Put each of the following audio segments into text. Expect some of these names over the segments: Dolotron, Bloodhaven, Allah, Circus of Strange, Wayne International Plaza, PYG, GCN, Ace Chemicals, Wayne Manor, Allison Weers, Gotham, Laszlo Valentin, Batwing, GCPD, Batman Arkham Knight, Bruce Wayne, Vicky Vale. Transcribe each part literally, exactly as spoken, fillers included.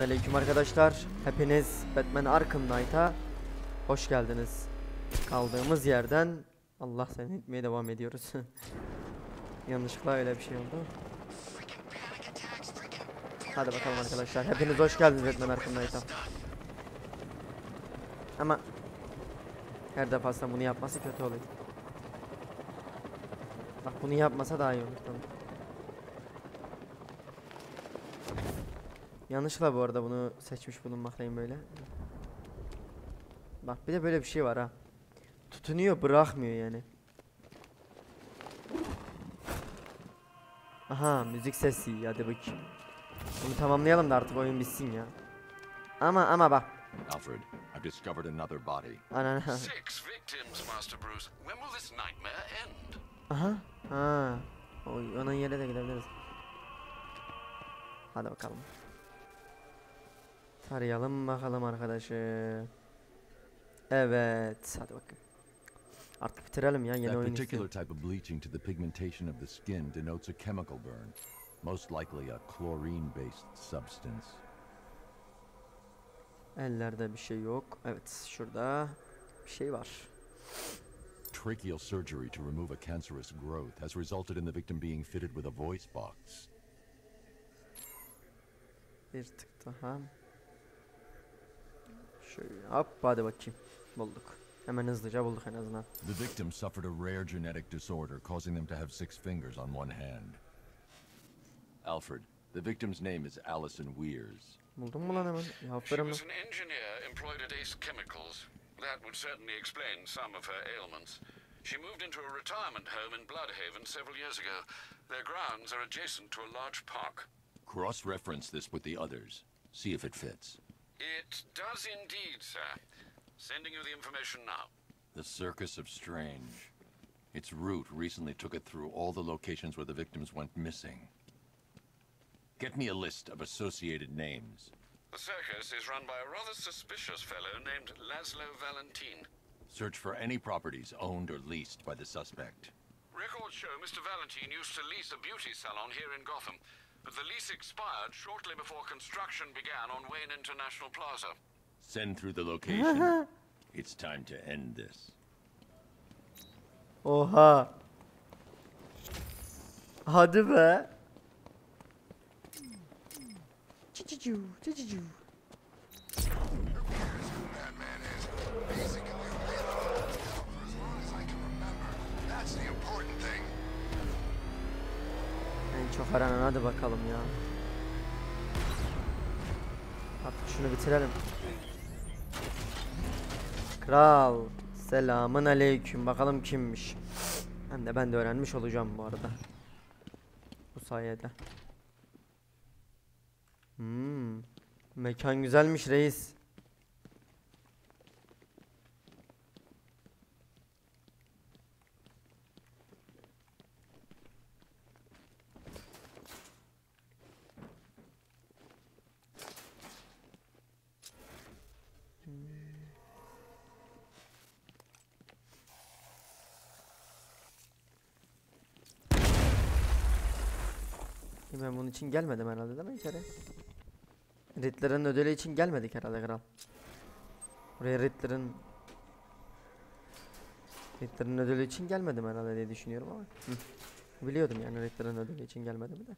Aleyküm arkadaşlar, hepiniz Batman Arkham Knight'a hoş geldiniz. Kaldığımız yerden Allah seni etmeye devam ediyoruz. Yanlışlıkla öyle bir şey oldu. Hadi bakalım arkadaşlar, hepiniz hoş geldiniz Batman Arkham Knight'a. Ama her defasında bunu yapması kötü oluyor. Bak, bunu yapmasa daha iyi olur. Yanlışla bu arada bunu seçmiş bulunmaktayım böyle. Bak, bir de böyle bir şey var ha. Tutunuyor, bırakmıyor yani. Aha, müzik sesi, hadi bakayım. Bunu tamamlayalım da artık oyun bitsin ya. Ama ama bak. Alfred, I've discovered another body. Ana. Six victims, Master Bruce. When will this nightmare end? Aha. Ha. Oy, onun yerine de gidebiliriz. Hadi bakalım. Tarayalım bakalım arkadaşı. Evet, hadi bakayım. Artık bitirelim ya, yeni oyun istedim. That particular type of bleaching to the pigmentation of the skin denotes a chemical burn, most likely a chlorine-based substance. Ellerde bir şey yok. Evet, şurada bir şey var. Tracheal surgery to remove a cancerous growth has resulted in the victim being fitted with a voice box. Bir tık daha. Şöyle, hop, hadi bakayım. Bulduk. Hemen hızlıca bulduk en azından. The victim suffered a rare genetic disorder causing them to have six fingers on one hand. Alfred, the victim's name is Allison Weers. Buldum mu lan hemen? She was an engineer employed at Ace Chemicals. That would certainly explain some of her ailments. She moved into a retirement home in Bloodhaven several years ago. Their grounds are adjacent to a large park. Cross-reference this with the others. See if it fits. It does indeed, sir. Sending you the information now. The Circus of Strange. Its route recently took it through all the locations where the victims went missing. Get me a list of associated names. The circus is run by a rather suspicious fellow named Laszlo Valentin. Search for any properties owned or leased by the suspect. Records show Mister Valentin used to lease a beauty salon here in Gotham. But the lease expired shortly before construction began on Wayne International Plaza. Send through the location. It's time to end this. Oha. Hadi be. Chichichu, chichichu. Çok aranan, hadi bakalım ya. Artık şunu bitirelim. Kral, selamın aleyküm. Bakalım kimmiş. Hem de ben de öğrenmiş olacağım bu arada. Bu sayede. Hmm. Mekan güzelmiş reis. Ben bunun için gelmedim herhalde, değil mi içeri? Ritlerin ödülü için gelmedik herhalde kral. Buraya Ritlerin Ritlerin ödülü için gelmedim herhalde diye düşünüyorum ama Hı. biliyordum yani Ritlerin ödülü için gelmedim de.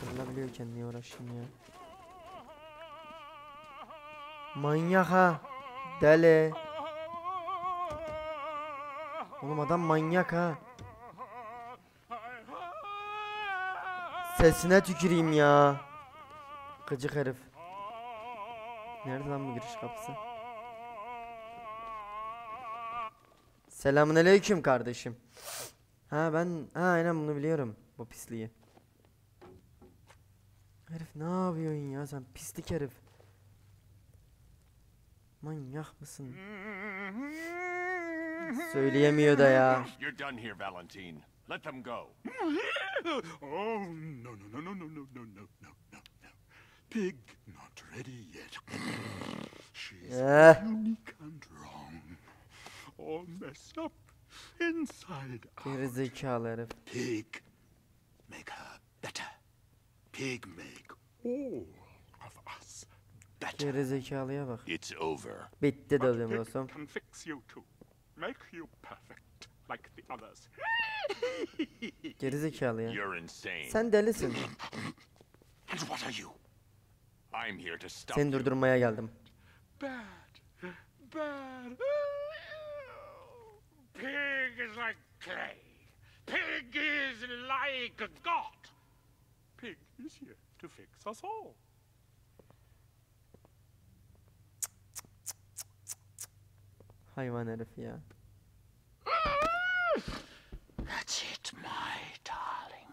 Kırılabiliyorken niye uğraşayım ya? Manyak ha, deli. Oğlum adam manyak ha. Sesine tüküreyim ya. Gıcık herif. Nerede lan bu giriş kapısı? Selamünaleyküm kardeşim. Ha ben ha aynen bunu biliyorum. Bu pisliği. Herif ne yapıyorsun ya sen, pislik herif. Manyak mısın? Söyleyemiyor da ya. You're done here, Valentin. Let them go. Oh no no no no no no no no no. Pig not ready yet. She's unique and wrong. All messed up inside out. Gerizekalı herif. Pig make her better. pig make all of us better. Gerizekalıya bak. It's over. Bitti de dostum. Can fix you too. Make you perfect like the others. Gerizekalıya. You're insane. Sen delisin. And what are you? I'm here to stop. Seni durdurmaya geldim. Bad. Bad. Pig is like clay. Pig is like God. Pig is here to fix us all. Hayvan herif ya. That's it, my darling.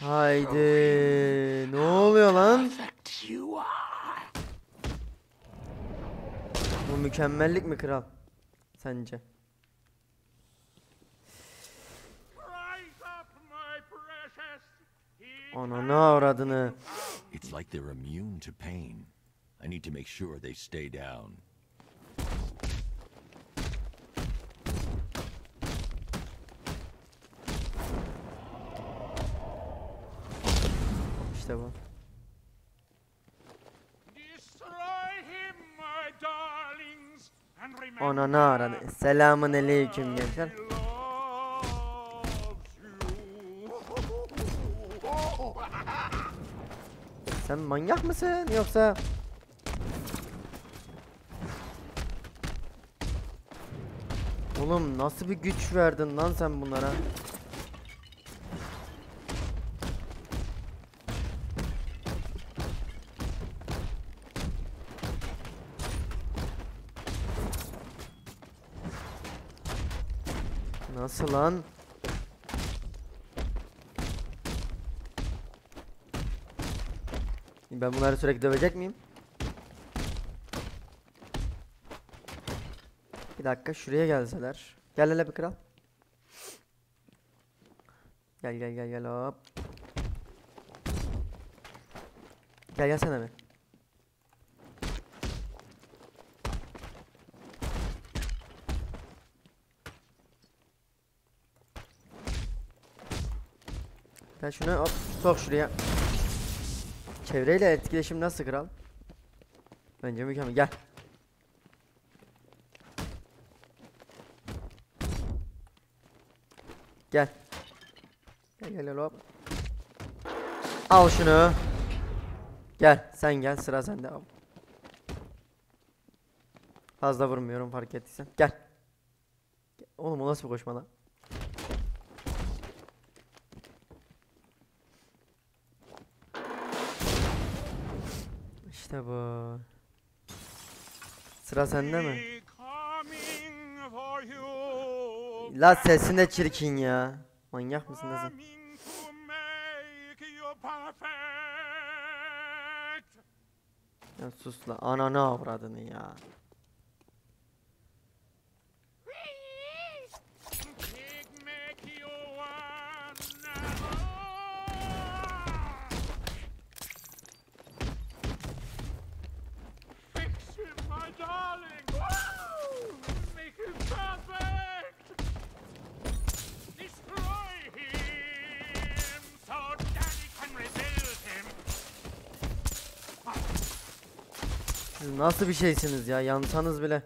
Haydi, ne oluyor lan? Bu mükemmellik mi kral? Sence? Anana uğradığını. It's like they're immune to pain. I need to make sure they stay down. İşte bu. Anana uğradığını. Selamun aleyküm gençler. Sen manyak mısın yoksa? Oğlum nasıl bir güç verdin lan sen bunlara? Nasıl lan? Ben bunları sürekli dövecek miyim? Bir dakika şuraya gelseler. Gel hele bir kral. Gel gel gel gel hop. Gel gelsene mi? Ben şunu hop sok şuraya. Çevreyle etkileşim nasıl kral? Bence mükemmel. Gel. Gel. Gel gel gel hop. Al şunu. Gel sen gel, sıra sende abi. Fazla vurmuyorum fark ettiysen. Gel. Oğlum o nasıl bir koşma lan? İşte bu. Sıra sende mi? La sesin de çirkin ya. Manyak mısın da sen? Ya sus la. Anana avradını ya. Siz nasıl bir şeysiniz ya, yansanız bile.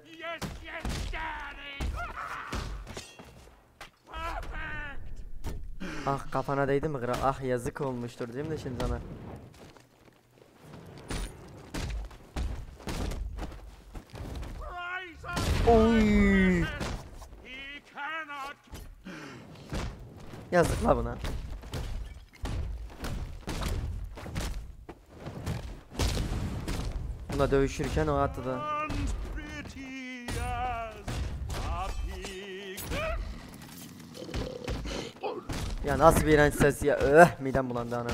Ah kafana değdi mi kral? Ah yazık olmuştur değil mi şimdi sana? Oy. Yazık la buna. Buna dövüşürken o atladı. Ya nasıl bir iğrenç ses ya? Öh, midem bulandı ana.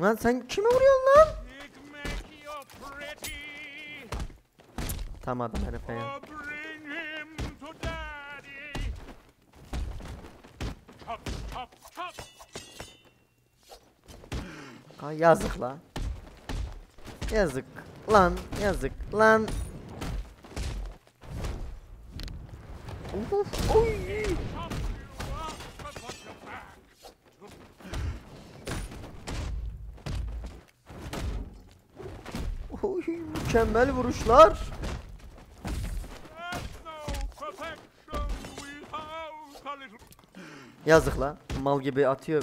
Lan sen kime vuruyorsun lan? Tam adam herife ya. Ay yazık la. Yazık lan, yazık lan. Oy, mükemmel vuruşlar. Yazık lan. Mal gibi atıyor.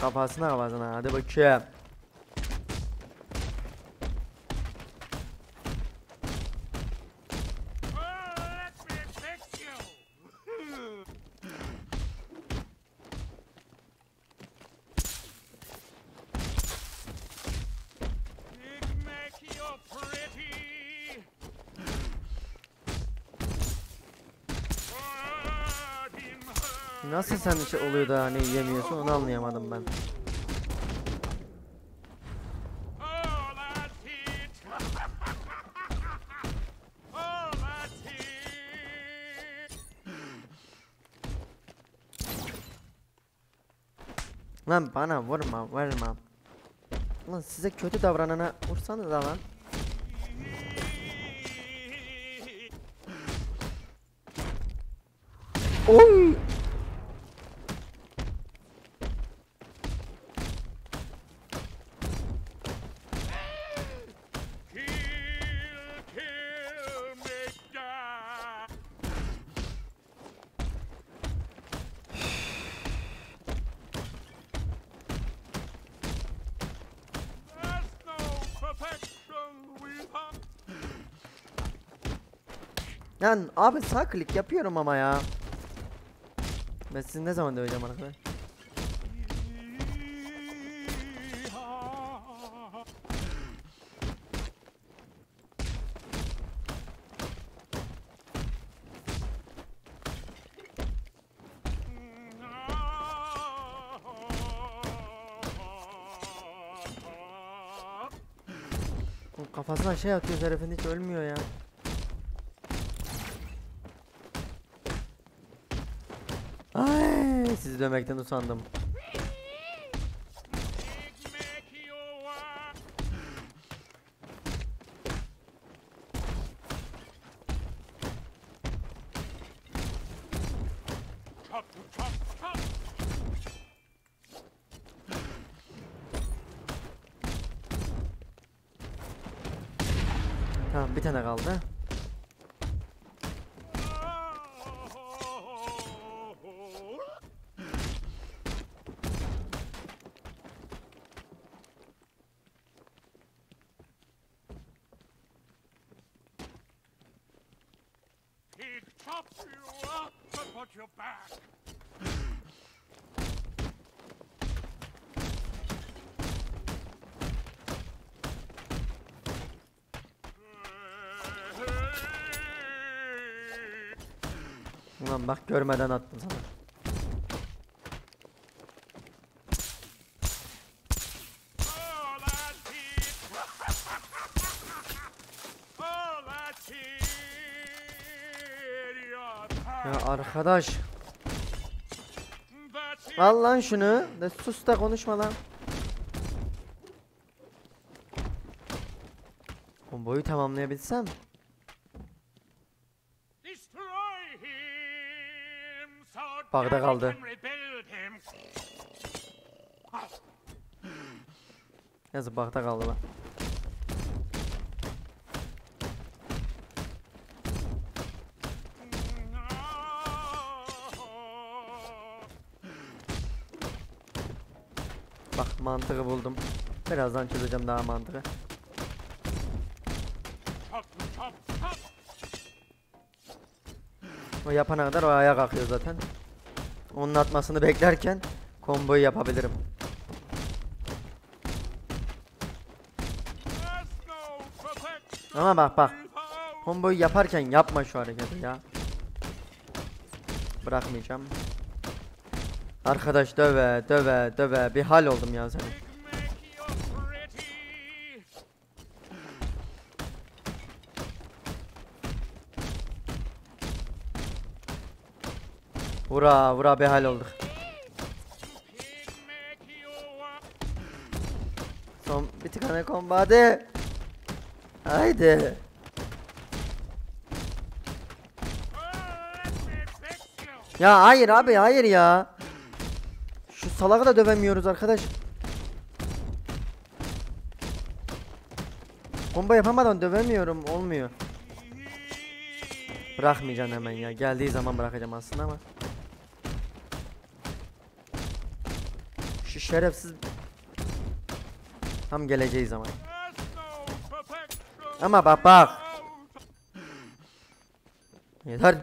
Kafasına kafasına hadi bakayım. Nasıl sen şey oluyor da hani yemiyorsun onu anlayamadım ben. Lan bana vurma vurma. Lan size kötü davranana vursanız da lan. Oy! Lan abi sağ klik yapıyorum ama ya. Ben sizi ne zaman döveceğim arkadaşlar? Kafasına şey atıyor herifin, hiç ölmüyor ya. Sizi dövmekten usandım. Tamam, bir tane kaldı. Ulan bak görmeden attım sana. Ya arkadaş. Al lan şunu. De sus da konuşma lan. Komboyu tamamlayabilsem. Bağda kaldı. Yazık bağda kaldı lan. Bak mantığı buldum. Birazdan çözeceğim daha mantığı. O yapana kadar o ayağa kalkıyor zaten. Onun atmasını beklerken komboyu yapabilirim. Ama bak bak. Komboyu yaparken yapma şu hareketi ya. Bırakmayacağım. Arkadaş döve döve döve bir hal oldum ya senin. Vura vura behal olduk. Kom bir tıkana komba hadi. Haydi. Ya hayır abi, hayır ya. Şu salakı da dövemiyoruz arkadaş. Komba yapamadan dövemiyorum, olmuyor. Bırakmayacağım hemen ya. Geldiği zaman bırakacağım aslında ama. Şu şerefsiz. Tam geleceği zaman. Ama bak bak. Yeter.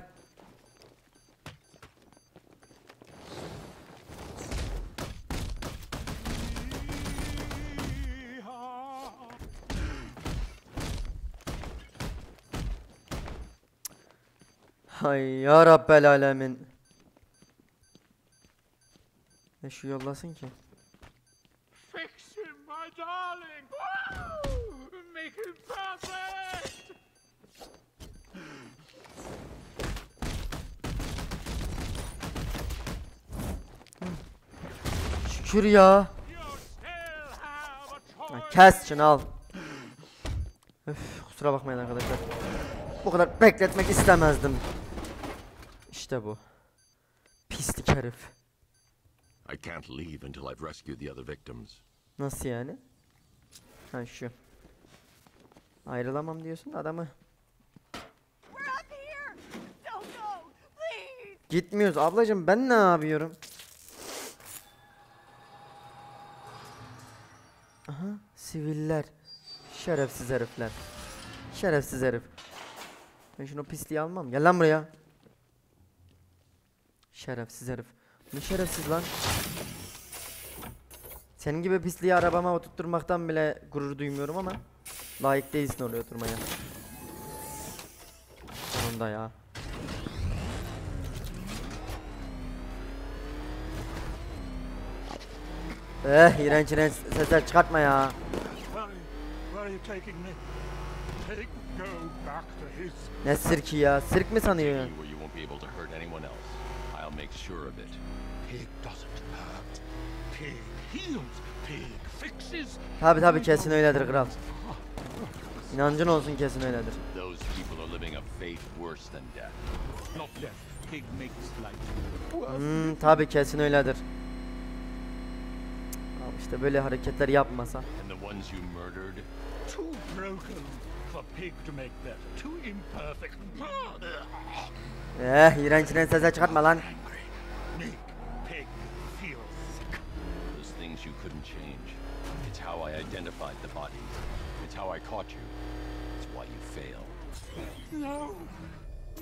Hay ya Rabbel alemin. Ne şu yollasın ki? Şükür ya. Kes şunu al. Öf, kusura bakmayın arkadaşlar. Bu kadar bekletmek istemezdim. İşte bu. Pislik herif. I can't leave until I've rescued the other victims. Nasıl yani? Ha şu. Ayrılamam diyorsun da adamı. Gitmiyoruz ablacığım, ben ne yapıyorum? Aha, siviller. Şerefsiz herifler. Şerefsiz herif. Ben şunu pisliği almam. Gel lan buraya. Şerefsiz herif. Ne şerefsiz lan? Senin gibi pisliği arabama oturtturmaktan bile gurur duymuyorum ama layık değilsin oraya oturmaya. Sonunda ya. Eh, iğrenç iğrenç sesler çıkartma ya. Ne sirki ya? Sirk mi sanıyor? Tabi tabi kesin öyledir kral. İnancın olsun kesin öyledir. Hmm, tabi kesin öyledir. Abi işte böyle hareketler yapmasa. Eh, iğrenç iğrenç sesler çıkartma lan. You couldn't change. It's how I identified the bodies. It's how I caught you. It's why you failed. No,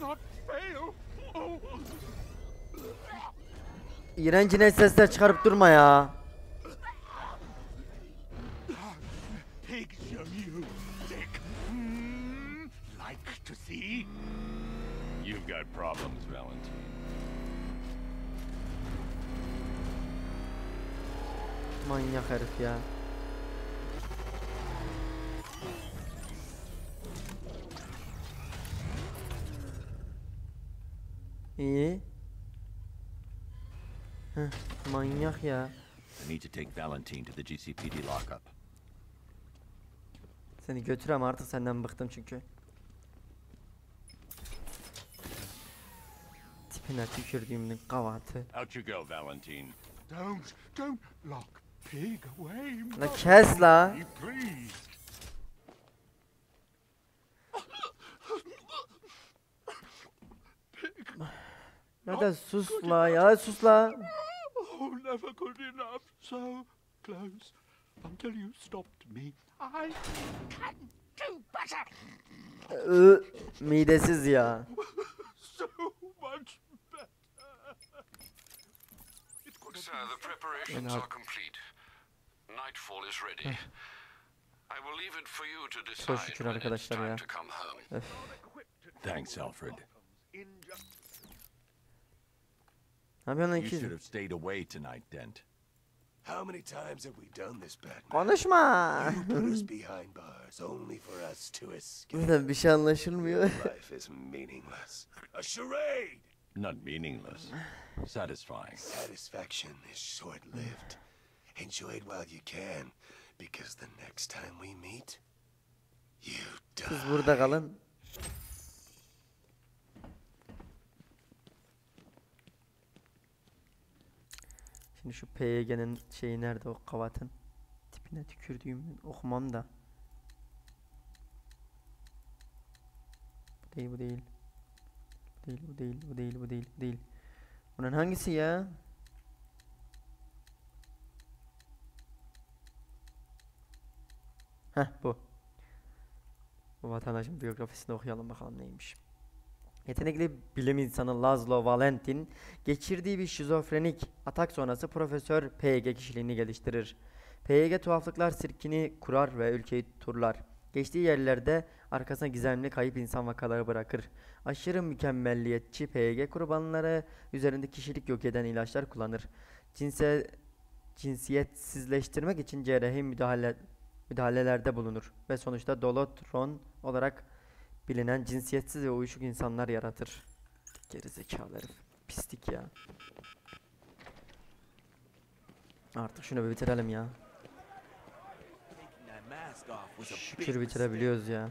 not fail. Oh. İğrenç sesler çıkarıp durma ya. Like to see? You've got problems, Valentin. Manyak herif ya. İyi. Heh, manyak ya. I need to take Valentin to the G C P D lockup. Seni götürem artık, senden bıktım çünkü. Tipine tükürdüğümün kavatı. Out you go, Valentin. Don't, don't lock. La kes la. Ya da sus la ya, sus la. Midesiz ya. Nightfall is ready. I will leave it for you to decide when it's time to come home. Thanks, Alfred. You should have stayed away tonight, Dent. How many times have we done this, Batman? Konuşma. You put us behind bars only for us to escape. Bir şey anlaşılmıyor. Life is meaningless. A charade. Not meaningless. Satisfying. Satisfaction is short-lived. Enjoy it while you can. because the next time we meet, you die. Siz burada kalın. Şimdi şu P Y G'nin şeyi nerede, o kavatın tipine tükürdüğümü okumam da. Bu değil, bu değil. Bu değil, bu değil, bu değil, bu değil, bu değil. Bunun hangisi ya? Heh, bu. Bu vatandaşın biyografisini okuyalım bakalım neymiş. Yetenekli bilim insanı Laszlo Valentin geçirdiği bir şizofrenik atak sonrası Profesör P Y G kişiliğini geliştirir. P Y G tuhaflıklar sirkini kurar ve ülkeyi turlar. Geçtiği yerlerde arkasına gizemli kayıp insan vakaları bırakır. Aşırı mükemmelliyetçi P Y G kurbanları üzerinde kişilik yok eden ilaçlar kullanır. Cinse, cinsiyetsizleştirmek için cerrahi müdahale, müdahalelerde bulunur ve sonuçta Dolotron olarak bilinen cinsiyetsiz ve uyuşuk insanlar yaratır. Gerizekalı herif. Pislik ya. Artık şunu bir bitirelim ya. Şükür bitirebiliyoruz ya.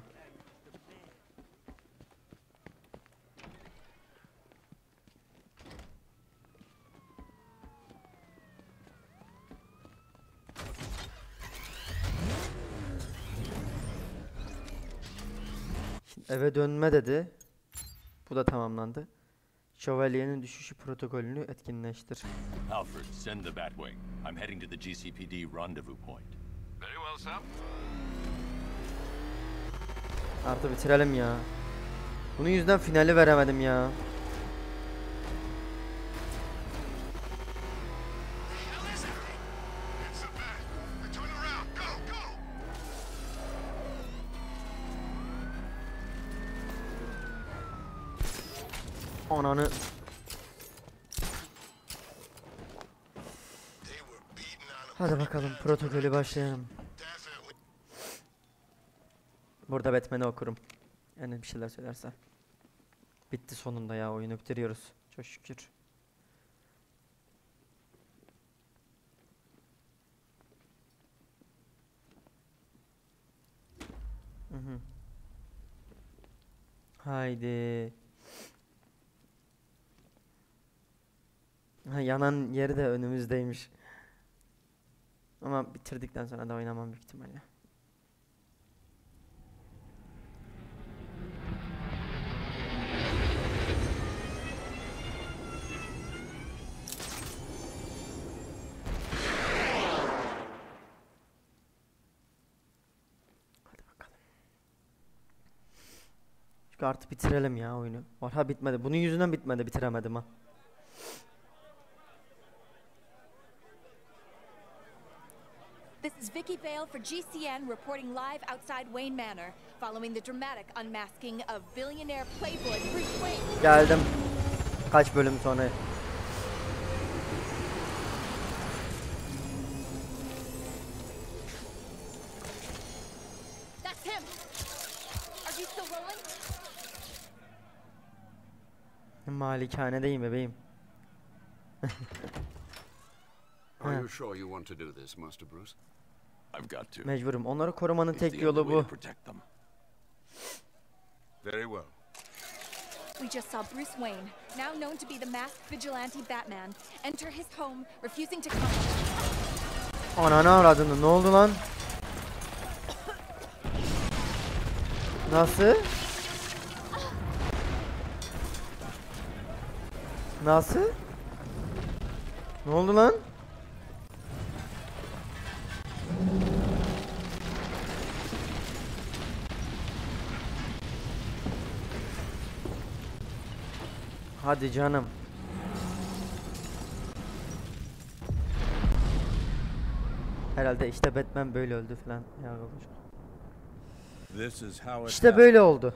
Eve dönme dedi. Bu da tamamlandı. Şövalyenin düşüşü protokolünü etkinleştir. Alfred, send the Batwing. I'm heading to the G C P D rendezvous point. Very well, Sam. Artık bitirelim ya. Bunun yüzden finali veremedim ya. Ananı. Hadi bakalım, protokolü başlayalım. Burada Batman'i okurum. Yani bir şeyler söylerse. Bitti sonunda ya, oyunu bitiriyoruz. Çok şükür. Hı hı. Haydi. Ha, yanan yeri de önümüzdeymiş. Ama bitirdikten sonra da oynamam büyük ihtimalle. Hadi bakalım. Çünkü artık bitirelim ya oyunu. Orha bitmedi. Bunun yüzünden bitmedi. Bitiremedim ha. This is Vicky Vale for G C N reporting live outside Wayne Manor following the dramatic unmasking of billionaire playboy Bruce Wayne. Geldim. Kaç bölüm sonra? That's him. Are you still rolling? Malikanedeyim bebeğim. Are you sure you want to do this, Master Bruce? I've got to. Mecburum. Onları korumanın tek yolu bu. Very well. We just saw Bruce Wayne, now known to be the masked vigilante Batman, enter his home, refusing to come. Ananı avradını, ne oldu lan? Nasıl? Nasıl? Ne oldu lan? Hadi canım. Herhalde işte Batman böyle öldü falan. İşte böyle oldu.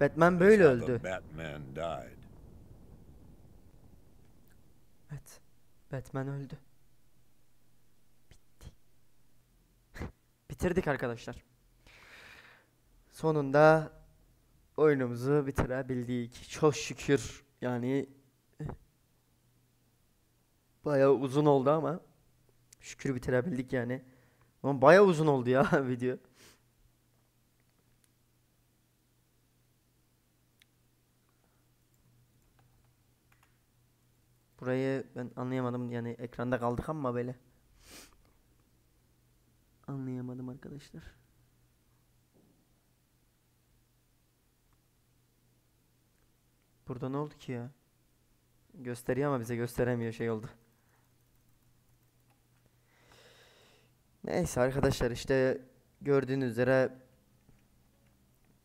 Batman böyle öldü. Evet. Batman öldü. Bitti. Bitirdik arkadaşlar. Sonunda oyunumuzu bitirebildik. Çok şükür. Yani bayağı uzun oldu ama Şükür bitirebildik yani. Ama bayağı uzun oldu ya video. Burayı ben anlayamadım yani, ekranda kaldık ama böyle. Anlayamadım arkadaşlar. Burada ne oldu ki ya? Gösteriyor ama bize gösteremiyor, şey oldu. Neyse arkadaşlar, işte gördüğünüz üzere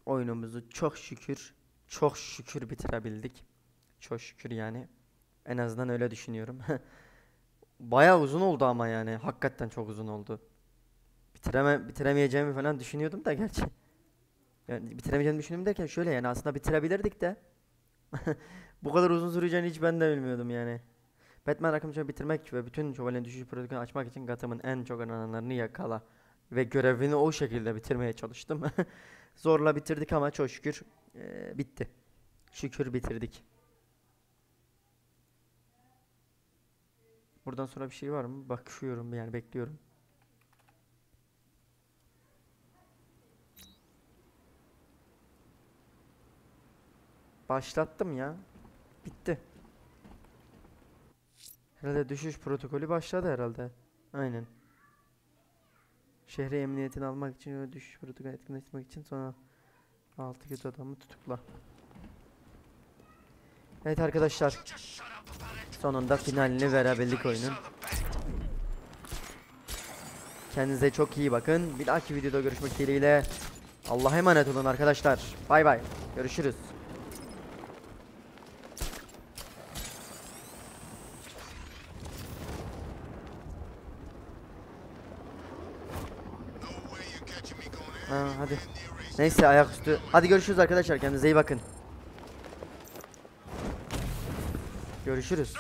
oyunumuzu çok şükür çok şükür bitirebildik. Çok şükür yani. En azından öyle düşünüyorum. Bayağı uzun oldu ama yani. Hakikaten çok uzun oldu. Bitireme, bitiremeyeceğimi falan düşünüyordum da gerçi. Yani bitiremeyeceğimi düşündüm derken şöyle yani, aslında bitirebilirdik de. Bu kadar uzun süreceğini hiç ben de bilmiyordum yani. Batman Arkham'ı bitirmek ve bütün şövalyenin düşüş protokolünü açmak için Gotham'ın en çok arananlarını yakala ve görevini o şekilde bitirmeye çalıştım. Zorla bitirdik ama çok şükür ee, bitti. Şükür bitirdik. Buradan sonra bir şey var mı? Bakıyorum yani, bekliyorum. Başlattım ya. Bitti. Herhalde düşüş protokolü başladı herhalde. Aynen. Şehre emniyetini almak için, düşüş protokolü etkinleştirmek için sonra altı kötü adamı tutukla. Evet arkadaşlar. Sonunda finalini verebildik oyunun. Kendinize çok iyi bakın. Bir dahaki videoda görüşmek dileğiyle. Allah'a emanet olun arkadaşlar. Bay bay. Görüşürüz. Ha, hadi. Neyse ayaküstü. Hadi görüşürüz arkadaşlar. Kendinize iyi bakın. Görüşürüz.